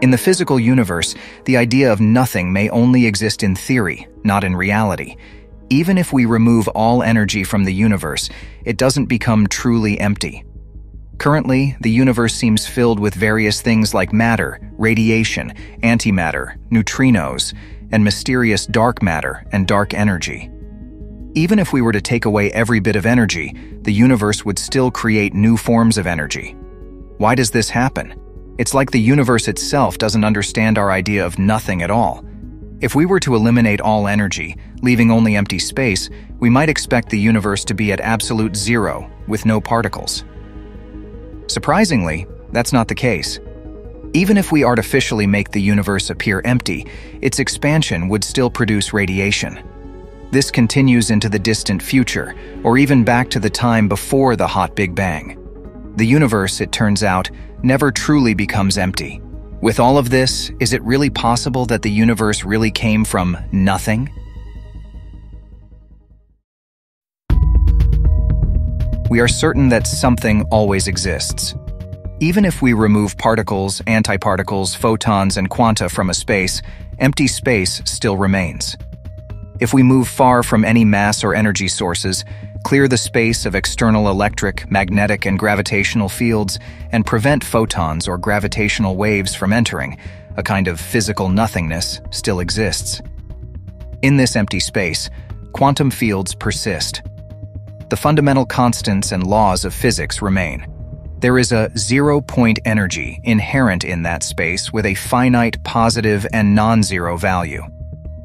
In the physical universe, the idea of nothing may only exist in theory, not in reality. Even if we remove all energy from the universe, it doesn't become truly empty. Currently, the universe seems filled with various things like matter, radiation, antimatter, neutrinos, and mysterious dark matter and dark energy. Even if we were to take away every bit of energy, the universe would still create new forms of energy. Why does this happen? It's like the universe itself doesn't understand our idea of nothing at all. If we were to eliminate all energy, leaving only empty space, we might expect the universe to be at absolute zero, with no particles. Surprisingly, that's not the case. Even if we artificially make the universe appear empty, its expansion would still produce radiation. This continues into the distant future, or even back to the time before the hot Big Bang. The universe, it turns out, never truly becomes empty. With all of this, is it really possible that the universe really came from nothing? We are certain that something always exists. Even if we remove particles, antiparticles, photons, and quanta from a space, empty space still remains. If we move far from any mass or energy sources, clear the space of external electric, magnetic, and gravitational fields, and prevent photons or gravitational waves from entering, a kind of physical nothingness still exists. In this empty space, quantum fields persist. The fundamental constants and laws of physics remain. There is a zero-point energy inherent in that space with a finite positive and non-zero value.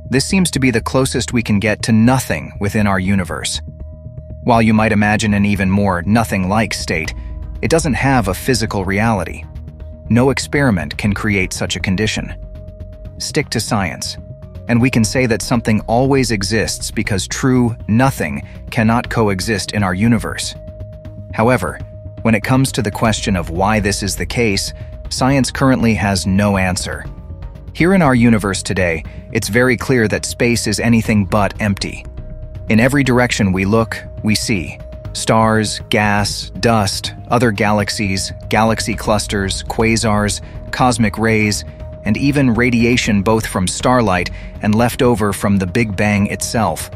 This seems to be the closest we can get to nothing within our universe. While you might imagine an even more nothing-like state, it doesn't have a physical reality. No experiment can create such a condition. Stick to science, and we can say that something always exists because true nothing cannot coexist in our universe. However, when it comes to the question of why this is the case, science currently has no answer. Here in our universe today, it's very clear that space is anything but empty. In every direction we look, we see stars, gas, dust, other galaxies, galaxy clusters, quasars, cosmic rays, and even radiation both from starlight and left over from the Big Bang itself.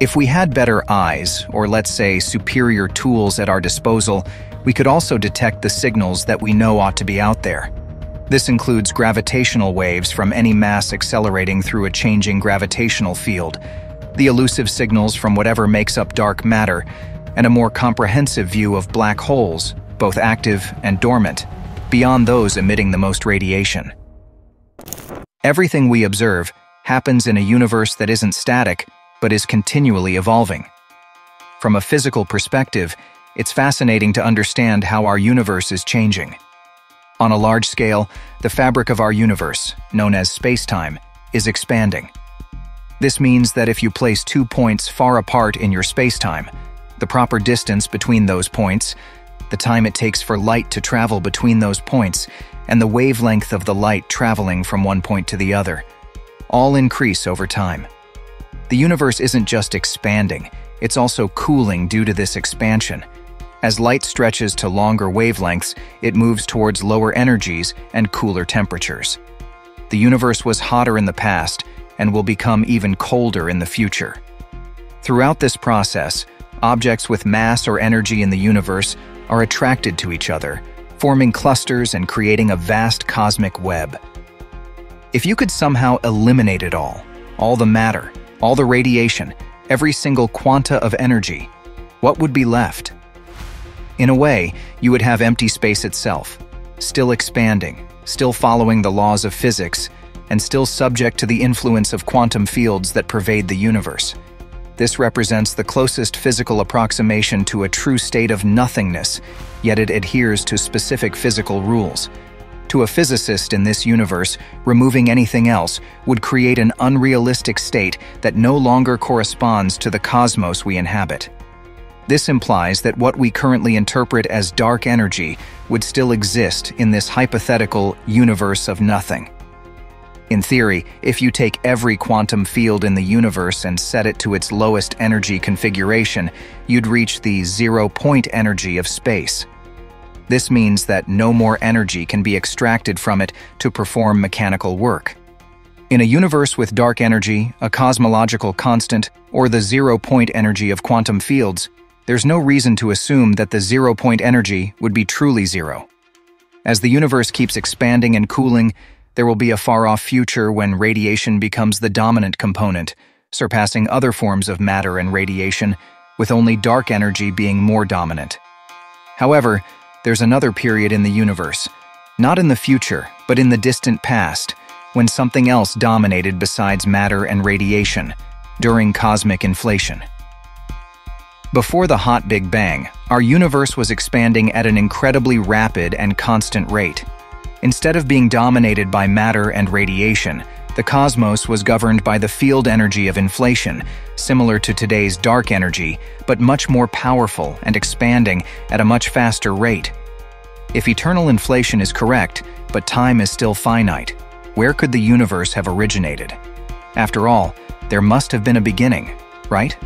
If we had better eyes, or let's say superior tools at our disposal, we could also detect the signals that we know ought to be out there. This includes gravitational waves from any mass accelerating through a changing gravitational field, the elusive signals from whatever makes up dark matter, and a more comprehensive view of black holes, both active and dormant, beyond those emitting the most radiation. Everything we observe happens in a universe that isn't static, but is continually evolving. From a physical perspective, it's fascinating to understand how our universe is changing. On a large scale, the fabric of our universe, known as space-time, is expanding. This means that if you place two points far apart in your spacetime, the proper distance between those points, the time it takes for light to travel between those points, and the wavelength of the light traveling from one point to the other, all increase over time. The universe isn't just expanding, it's also cooling due to this expansion. As light stretches to longer wavelengths, it moves towards lower energies and cooler temperatures. The universe was hotter in the past, and will become even colder in the future. Throughout this process, objects with mass or energy in the universe are attracted to each other, forming clusters and creating a vast cosmic web. If you could somehow eliminate it all the matter, all the radiation, every single quanta of energy, what would be left? In a way, you would have empty space itself, still expanding, still following the laws of physics, and still subject to the influence of quantum fields that pervade the universe. This represents the closest physical approximation to a true state of nothingness, yet it adheres to specific physical rules. To a physicist in this universe, removing anything else would create an unrealistic state that no longer corresponds to the cosmos we inhabit. This implies that what we currently interpret as dark energy would still exist in this hypothetical universe of nothing. In theory, if you take every quantum field in the universe and set it to its lowest energy configuration, you'd reach the zero-point energy of space. This means that no more energy can be extracted from it to perform mechanical work. In a universe with dark energy, a cosmological constant, or the zero-point energy of quantum fields, there's no reason to assume that the zero-point energy would be truly zero. As the universe keeps expanding and cooling, there will be a far-off future when radiation becomes the dominant component, surpassing other forms of matter and radiation, with only dark energy being more dominant. However, there's another period in the universe, not in the future, but in the distant past, when something else dominated besides matter and radiation, during cosmic inflation. Before the hot Big Bang, our universe was expanding at an incredibly rapid and constant rate. Instead of being dominated by matter and radiation, the cosmos was governed by the field energy of inflation, similar to today's dark energy, but much more powerful and expanding at a much faster rate. If eternal inflation is correct, but time is still finite, where could the universe have originated? After all, there must have been a beginning, right?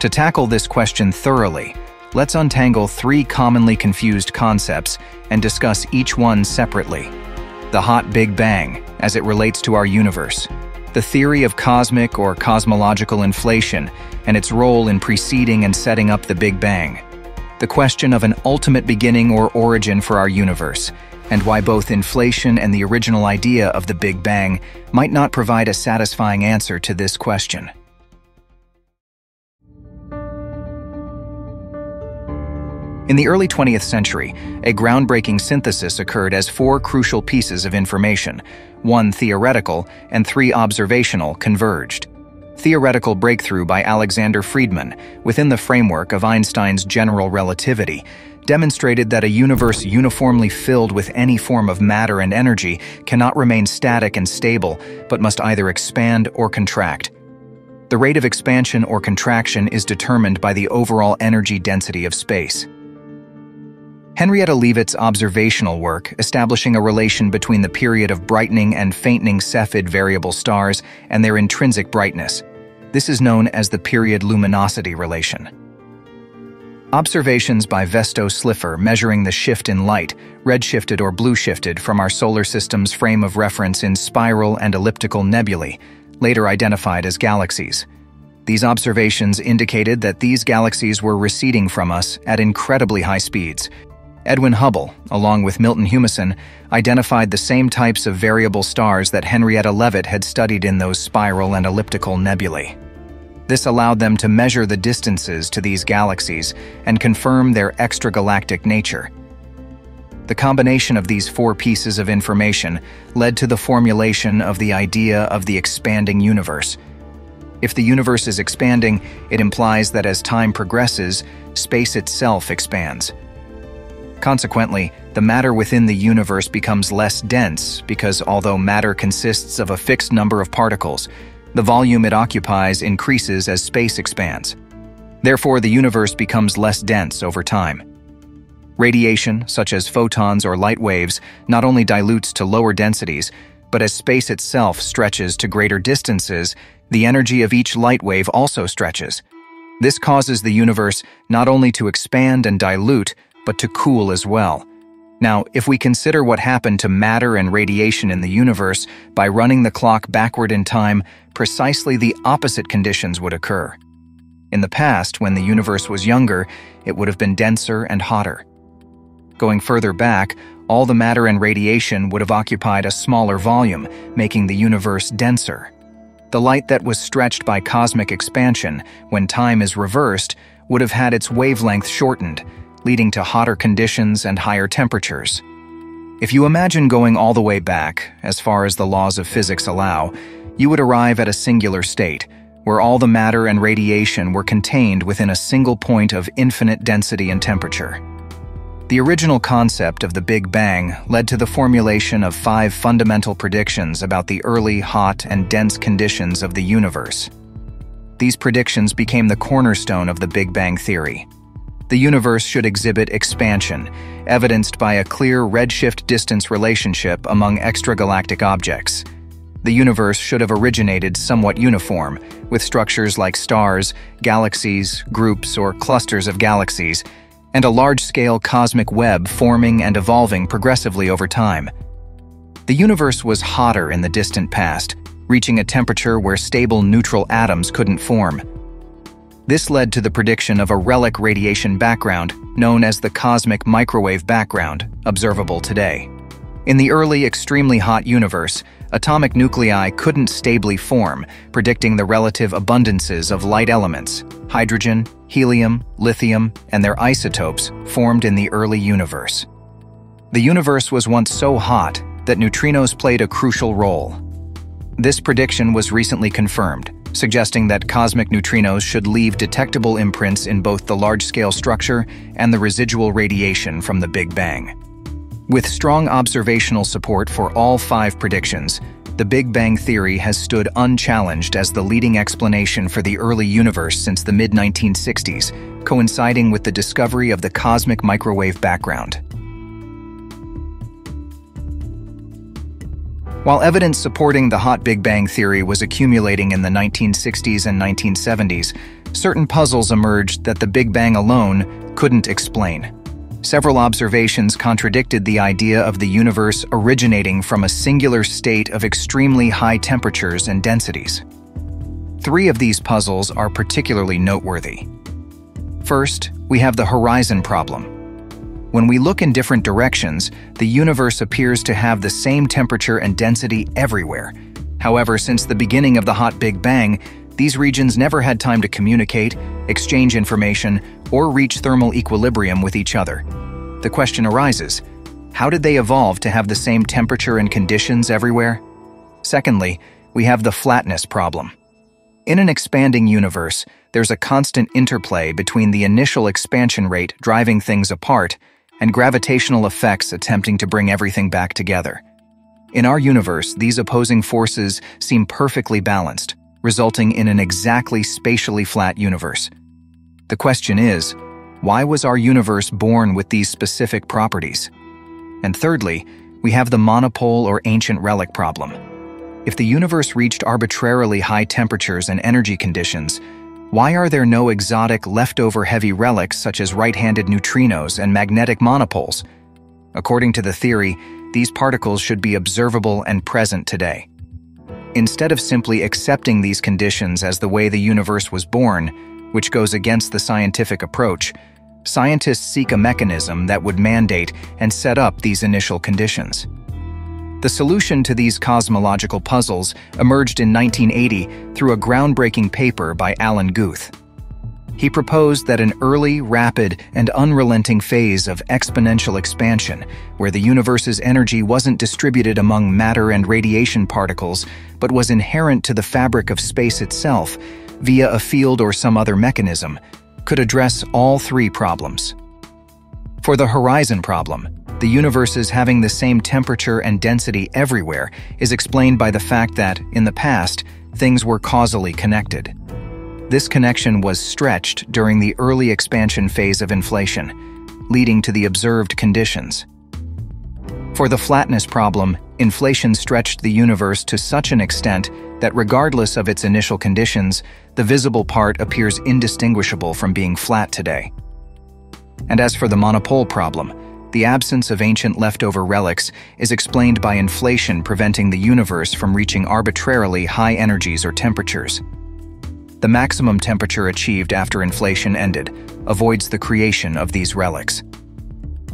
To tackle this question thoroughly, let's untangle three commonly confused concepts and discuss each one separately. The hot Big Bang, as it relates to our universe, the theory of cosmic or cosmological inflation and its role in preceding and setting up the Big Bang, the question of an ultimate beginning or origin for our universe, and why both inflation and the original idea of the Big Bang might not provide a satisfying answer to this question. In the early 20th century, a groundbreaking synthesis occurred as four crucial pieces of information, one theoretical and three observational, converged. Theoretical breakthrough by Alexander Friedmann, within the framework of Einstein's general relativity, demonstrated that a universe uniformly filled with any form of matter and energy cannot remain static and stable, but must either expand or contract. The rate of expansion or contraction is determined by the overall energy density of space. Henrietta Leavitt's observational work, establishing a relation between the period of brightening and faintening Cepheid variable stars and their intrinsic brightness. This is known as the period-luminosity relation. Observations by Vesto Slipher measuring the shift in light, redshifted or blue-shifted, from our solar system's frame of reference in spiral and elliptical nebulae, later identified as galaxies. These observations indicated that these galaxies were receding from us at incredibly high speeds. Edwin Hubble, along with Milton Humason, identified the same types of variable stars that Henrietta Leavitt had studied in those spiral and elliptical nebulae. This allowed them to measure the distances to these galaxies and confirm their extragalactic nature. The combination of these four pieces of information led to the formulation of the idea of the expanding universe. If the universe is expanding, it implies that as time progresses, space itself expands. Consequently, the matter within the universe becomes less dense because although matter consists of a fixed number of particles, the volume it occupies increases as space expands. Therefore, the universe becomes less dense over time. Radiation, such as photons or light waves, not only dilutes to lower densities, but as space itself stretches to greater distances, the energy of each light wave also stretches. This causes the universe not only to expand and dilute, but to cool as well. Now, if we consider what happened to matter and radiation in the universe by running the clock backward in time, precisely the opposite conditions would occur. In the past, when the universe was younger, it would have been denser and hotter. Going further back, all the matter and radiation would have occupied a smaller volume, making the universe denser. The light that was stretched by cosmic expansion, when time is reversed, would have had its wavelength shortened, leading to hotter conditions and higher temperatures. If you imagine going all the way back, as far as the laws of physics allow, you would arrive at a singular state, where all the matter and radiation were contained within a single point of infinite density and temperature. The original concept of the Big Bang led to the formulation of five fundamental predictions about the early, hot, and dense conditions of the universe. These predictions became the cornerstone of the Big Bang theory. The universe should exhibit expansion, evidenced by a clear redshift-distance relationship among extragalactic objects. The universe should have originated somewhat uniform, with structures like stars, galaxies, groups, or clusters of galaxies, and a large-scale cosmic web forming and evolving progressively over time. The universe was hotter in the distant past, reaching a temperature where stable neutral atoms couldn't form. This led to the prediction of a relic radiation background known as the cosmic microwave background, observable today. In the early, extremely hot universe, atomic nuclei couldn't stably form, predicting the relative abundances of light elements, hydrogen, helium, lithium, and their isotopes formed in the early universe. The universe was once so hot that neutrinos played a crucial role. This prediction was recently confirmed, suggesting that cosmic neutrinos should leave detectable imprints in both the large-scale structure and the residual radiation from the Big Bang. With strong observational support for all five predictions, the Big Bang theory has stood unchallenged as the leading explanation for the early universe since the mid-1960s, coinciding with the discovery of the cosmic microwave background. While evidence supporting the hot Big Bang theory was accumulating in the 1960s and 1970s, certain puzzles emerged that the Big Bang alone couldn't explain. Several observations contradicted the idea of the universe originating from a singular state of extremely high temperatures and densities. Three of these puzzles are particularly noteworthy. First, we have the horizon problem. When we look in different directions, the universe appears to have the same temperature and density everywhere. However, since the beginning of the hot Big Bang, these regions never had time to communicate, exchange information, or reach thermal equilibrium with each other. The question arises, how did they evolve to have the same temperature and conditions everywhere? Secondly, we have the flatness problem. In an expanding universe, there's a constant interplay between the initial expansion rate driving things apart and gravitational effects attempting to bring everything back together. In our universe, these opposing forces seem perfectly balanced, resulting in an exactly spatially flat universe. The question is, why was our universe born with these specific properties? And thirdly, we have the monopole or ancient relic problem. If the universe reached arbitrarily high temperatures and energy conditions, why are there no exotic leftover heavy relics such as right-handed neutrinos and magnetic monopoles? According to the theory, these particles should be observable and present today. Instead of simply accepting these conditions as the way the universe was born, which goes against the scientific approach, scientists seek a mechanism that would mandate and set up these initial conditions. The solution to these cosmological puzzles emerged in 1980 through a groundbreaking paper by Alan Guth. He proposed that an early, rapid, and unrelenting phase of exponential expansion, where the universe's energy wasn't distributed among matter and radiation particles, but was inherent to the fabric of space itself, via a field or some other mechanism, could address all three problems. For the horizon problem, the universe's having the same temperature and density everywhere is explained by the fact that, in the past, things were causally connected. This connection was stretched during the early expansion phase of inflation, leading to the observed conditions. For the flatness problem, inflation stretched the universe to such an extent that regardless of its initial conditions, the visible part appears indistinguishable from being flat today. And as for the monopole problem, the absence of ancient leftover relics is explained by inflation preventing the universe from reaching arbitrarily high energies or temperatures. The maximum temperature achieved after inflation ended avoids the creation of these relics.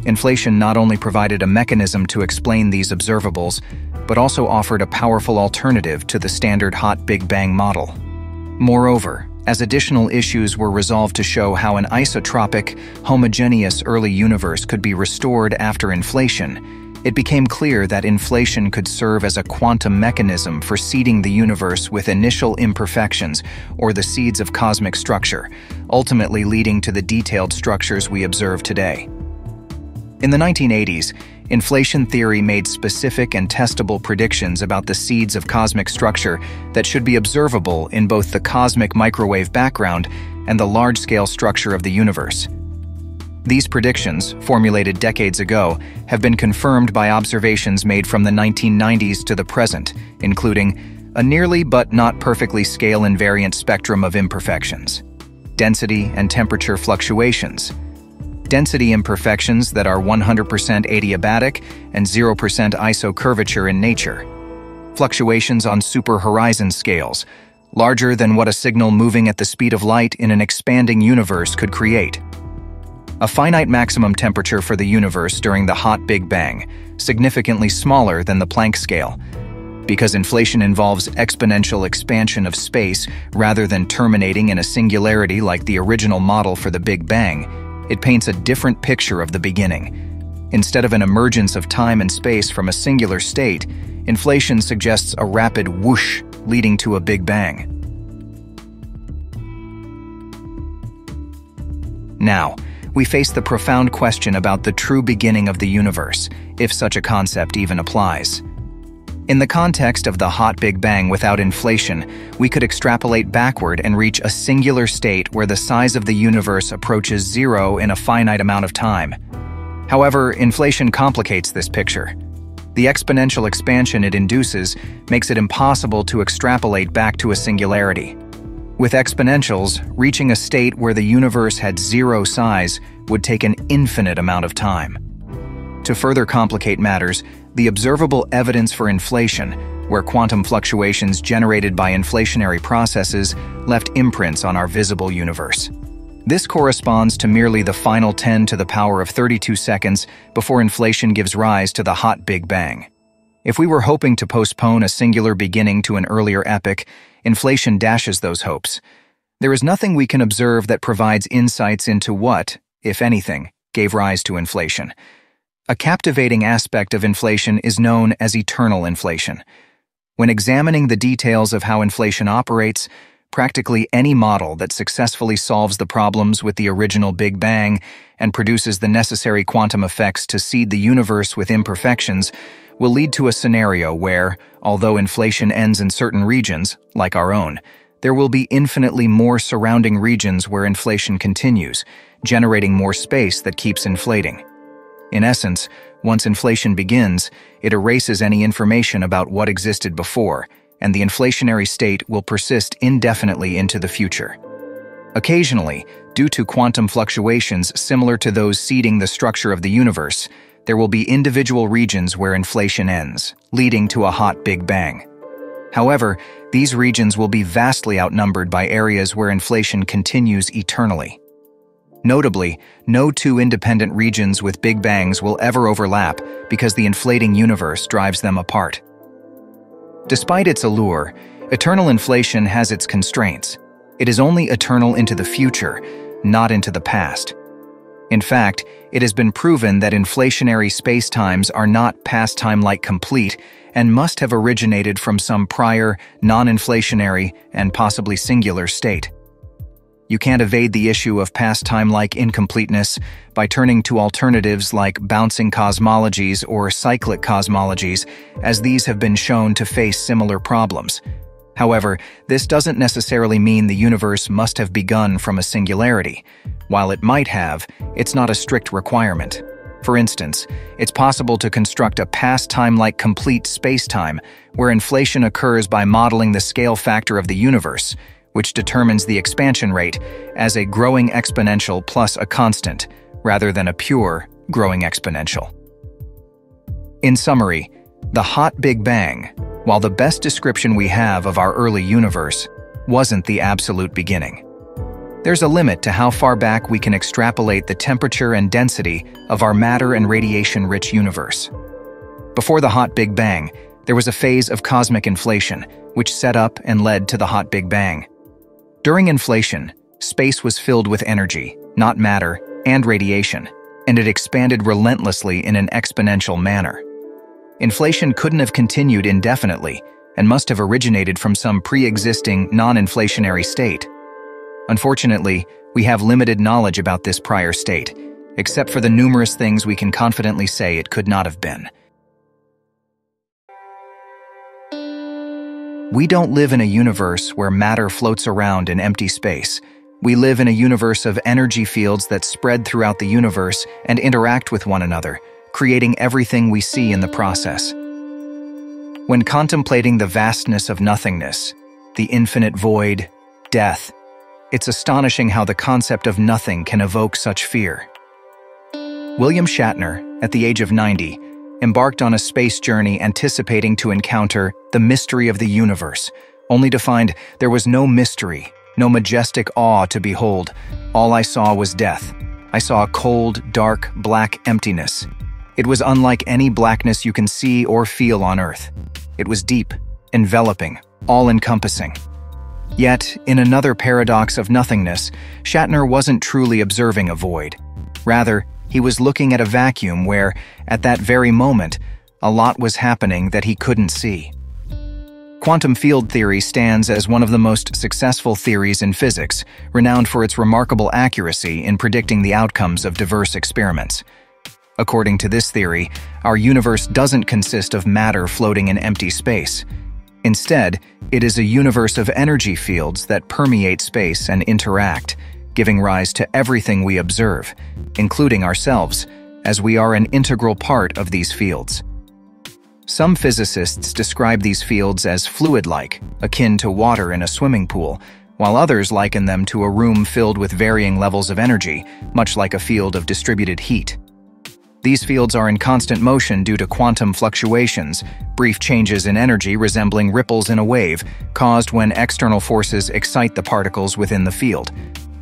Inflation not only provided a mechanism to explain these observables, but also offered a powerful alternative to the standard hot Big Bang model. Moreover, as additional issues were resolved to show how an isotropic, homogeneous early universe could be restored after inflation, it became clear that inflation could serve as a quantum mechanism for seeding the universe with initial imperfections, or the seeds of cosmic structure, ultimately leading to the detailed structures we observe today. In the 1980s, inflation theory made specific and testable predictions about the seeds of cosmic structure that should be observable in both the cosmic microwave background and the large-scale structure of the universe. These predictions, formulated decades ago, have been confirmed by observations made from the 1990s to the present, including a nearly but not perfectly scale-invariant spectrum of imperfections, density and temperature fluctuations, density imperfections that are 100% adiabatic and 0% isocurvature in nature. Fluctuations on superhorizon scales, larger than what a signal moving at the speed of light in an expanding universe could create. A finite maximum temperature for the universe during the hot Big Bang, significantly smaller than the Planck scale. Because inflation involves exponential expansion of space rather than terminating in a singularity like the original model for the Big Bang, it paints a different picture of the beginning. Instead of an emergence of time and space from a singular state, inflation suggests a rapid whoosh leading to a Big Bang. Now, we face the profound question about the true beginning of the universe, if such a concept even applies. In the context of the hot Big Bang without inflation, we could extrapolate backward and reach a singular state where the size of the universe approaches zero in a finite amount of time. However, inflation complicates this picture. The exponential expansion it induces makes it impossible to extrapolate back to a singularity. With exponentials, reaching a state where the universe had zero size would take an infinite amount of time. To further complicate matters, the observable evidence for inflation, where quantum fluctuations generated by inflationary processes, left imprints on our visible universe. This corresponds to merely the final 10 to the power of 32 seconds before inflation gives rise to the hot Big Bang. If we were hoping to postpone a singular beginning to an earlier epoch, inflation dashes those hopes. There is nothing we can observe that provides insights into what, if anything, gave rise to inflation. A captivating aspect of inflation is known as eternal inflation. When examining the details of how inflation operates, practically any model that successfully solves the problems with the original Big Bang and produces the necessary quantum effects to seed the universe with imperfections will lead to a scenario where, although inflation ends in certain regions, like our own, there will be infinitely more surrounding regions where inflation continues, generating more space that keeps inflating. In essence, once inflation begins, it erases any information about what existed before, and the inflationary state will persist indefinitely into the future. Occasionally, due to quantum fluctuations similar to those seeding the structure of the universe, there will be individual regions where inflation ends, leading to a hot Big Bang. However, these regions will be vastly outnumbered by areas where inflation continues eternally. Notably, no two independent regions with Big Bangs will ever overlap because the inflating universe drives them apart. Despite its allure, eternal inflation has its constraints. It is only eternal into the future, not into the past. In fact, it has been proven that inflationary spacetimes are not past-time-like complete and must have originated from some prior, non-inflationary, and possibly singular state. You can't evade the issue of past-time-like incompleteness by turning to alternatives like bouncing cosmologies or cyclic cosmologies, as these have been shown to face similar problems. However, this doesn't necessarily mean the universe must have begun from a singularity. While it might have, it's not a strict requirement. For instance, it's possible to construct a past-time-like complete spacetime where inflation occurs by modeling the scale factor of the universe, which determines the expansion rate, as a growing exponential plus a constant, rather than a pure growing exponential. In summary, the hot Big Bang, while the best description we have of our early universe, wasn't the absolute beginning. There's a limit to how far back we can extrapolate the temperature and density of our matter and radiation-rich universe. Before the hot Big Bang, there was a phase of cosmic inflation, which set up and led to the hot Big Bang. During inflation, space was filled with energy, not matter, and radiation, and it expanded relentlessly in an exponential manner. Inflation couldn't have continued indefinitely and must have originated from some pre-existing, non-inflationary state. Unfortunately, we have limited knowledge about this prior state, except for the numerous things we can confidently say it could not have been. We don't live in a universe where matter floats around in empty space. We live in a universe of energy fields that spread throughout the universe and interact with one another, creating everything we see in the process. When contemplating the vastness of nothingness, the infinite void, death, it's astonishing how the concept of nothing can evoke such fear. William Shatner, at the age of 90, embarked on a space journey anticipating to encounter the mystery of the universe, only to find there was no mystery, no majestic awe to behold. All I saw was death. I saw a cold, dark, black emptiness. It was unlike any blackness you can see or feel on Earth. It was deep, enveloping, all-encompassing. Yet, in another paradox of nothingness, Shatner wasn't truly observing a void. Rather, he was looking at a vacuum where, at that very moment, a lot was happening that he couldn't see. Quantum field theory stands as one of the most successful theories in physics, renowned for its remarkable accuracy in predicting the outcomes of diverse experiments. According to this theory, our universe doesn't consist of matter floating in empty space. Instead, it is a universe of energy fields that permeate space and interact, giving rise to everything we observe, including ourselves, as we are an integral part of these fields. Some physicists describe these fields as fluid-like, akin to water in a swimming pool, while others liken them to a room filled with varying levels of energy, much like a field of distributed heat. These fields are in constant motion due to quantum fluctuations, brief changes in energy resembling ripples in a wave, caused when external forces excite the particles within the field.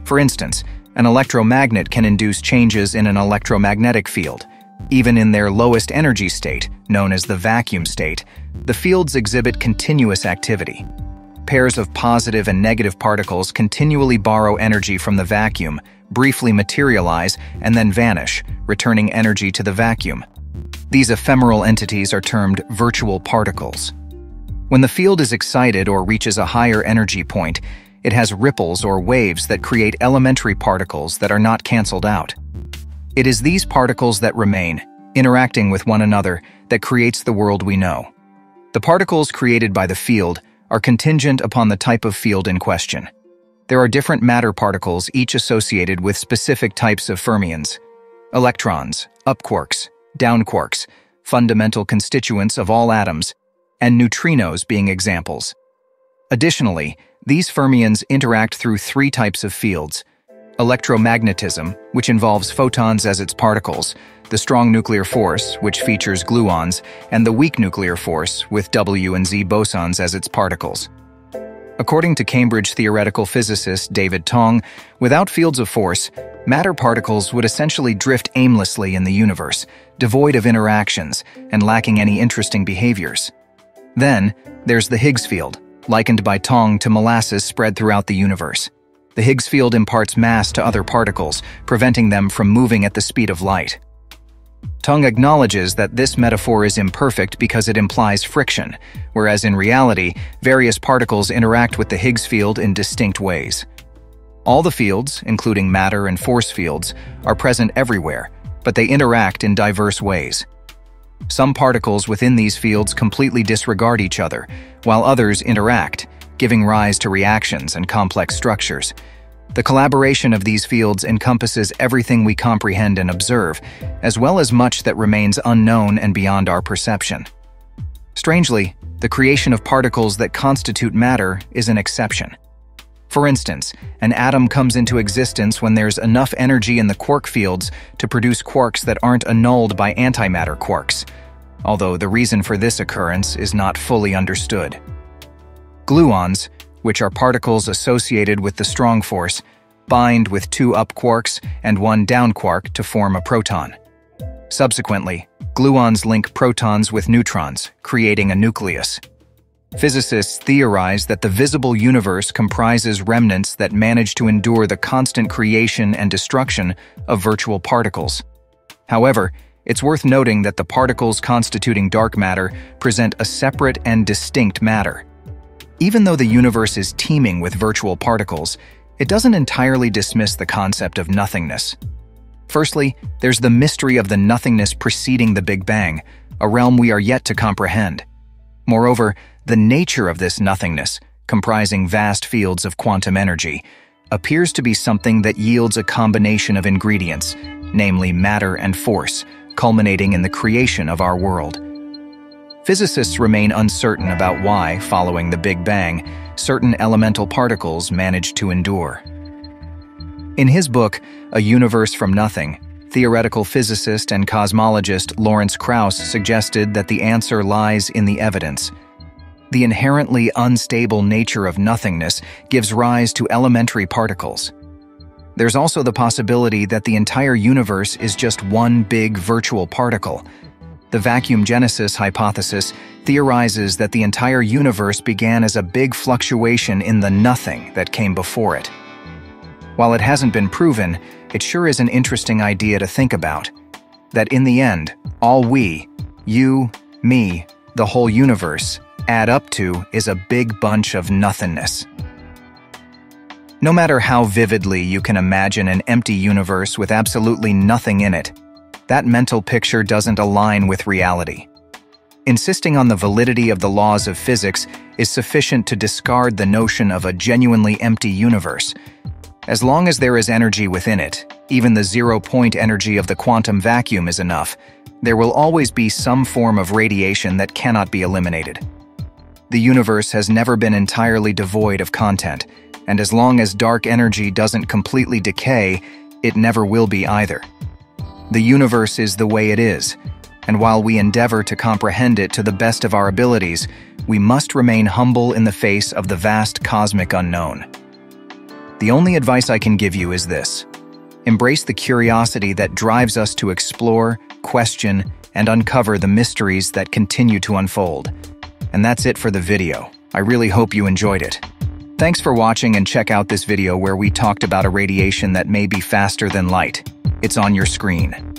For instance, an electromagnet can induce changes in an electromagnetic field. Even in their lowest energy state, known as the vacuum state, the fields exhibit continuous activity. Pairs of positive and negative particles continually borrow energy from the vacuum, briefly materialize, and then vanish, returning energy to the vacuum. These ephemeral entities are termed virtual particles. When the field is excited or reaches a higher energy point, it has ripples or waves that create elementary particles that are not canceled out. It is these particles that remain, interacting with one another, that creates the world we know. The particles created by the field are contingent upon the type of field in question. There are different matter particles, each associated with specific types of fermions. Electrons, upquarks, downquarks, fundamental constituents of all atoms, and neutrinos being examples. Additionally, these fermions interact through three types of fields: electromagnetism, which involves photons as its particles, the strong nuclear force, which features gluons, and the weak nuclear force, with W and Z bosons as its particles. According to Cambridge theoretical physicist David Tong, without fields of force, matter particles would essentially drift aimlessly in the universe, devoid of interactions and lacking any interesting behaviors. Then, there's the Higgs field, likened by Tong to molasses spread throughout the universe. The Higgs field imparts mass to other particles, preventing them from moving at the speed of light. Tong acknowledges that this metaphor is imperfect because it implies friction, whereas in reality, various particles interact with the Higgs field in distinct ways. All the fields, including matter and force fields, are present everywhere, but they interact in diverse ways. Some particles within these fields completely disregard each other, while others interact, giving rise to reactions and complex structures. The collaboration of these fields encompasses everything we comprehend and observe, as well as much that remains unknown and beyond our perception. Strangely, the creation of particles that constitute matter is an exception. For instance, an atom comes into existence when there's enough energy in the quark fields to produce quarks that aren't annulled by antimatter quarks, although the reason for this occurrence is not fully understood. Gluons, which are particles associated with the strong force, bind with two up quarks and one down quark to form a proton. Subsequently, gluons link protons with neutrons, creating a nucleus. Physicists theorize that the visible universe comprises remnants that manage to endure the constant creation and destruction of virtual particles. However, it's worth noting that the particles constituting dark matter present a separate and distinct matter. Even though the universe is teeming with virtual particles, it doesn't entirely dismiss the concept of nothingness. Firstly, there's the mystery of the nothingness preceding the Big Bang, a realm we are yet to comprehend. Moreover, the nature of this nothingness, comprising vast fields of quantum energy, appears to be something that yields a combination of ingredients, namely matter and force, culminating in the creation of our world. Physicists remain uncertain about why, following the Big Bang, certain elemental particles managed to endure. In his book, A Universe from Nothing, theoretical physicist and cosmologist Lawrence Krauss suggested that the answer lies in the evidence. The inherently unstable nature of nothingness gives rise to elementary particles. There's also the possibility that the entire universe is just one big virtual particle. The vacuum genesis hypothesis theorizes that the entire universe began as a big fluctuation in the nothing that came before it. While it hasn't been proven, it sure is an interesting idea to think about. That in the end, all we, you, me, the whole universe, add up to is a big bunch of nothingness. No matter how vividly you can imagine an empty universe with absolutely nothing in it, that mental picture doesn't align with reality. Insisting on the validity of the laws of physics is sufficient to discard the notion of a genuinely empty universe. As long as there is energy within it, even the zero-point energy of the quantum vacuum is enough. There will always be some form of radiation that cannot be eliminated. The universe has never been entirely devoid of content, and as long as dark energy doesn't completely decay, it never will be either. The universe is the way it is, and while we endeavor to comprehend it to the best of our abilities, we must remain humble in the face of the vast cosmic unknown. The only advice I can give you is this: embrace the curiosity that drives us to explore, question, and uncover the mysteries that continue to unfold. And that's it for the video. I really hope you enjoyed it. Thanks for watching, and check out this video where we talked about a radiation that may be faster than light. It's on your screen.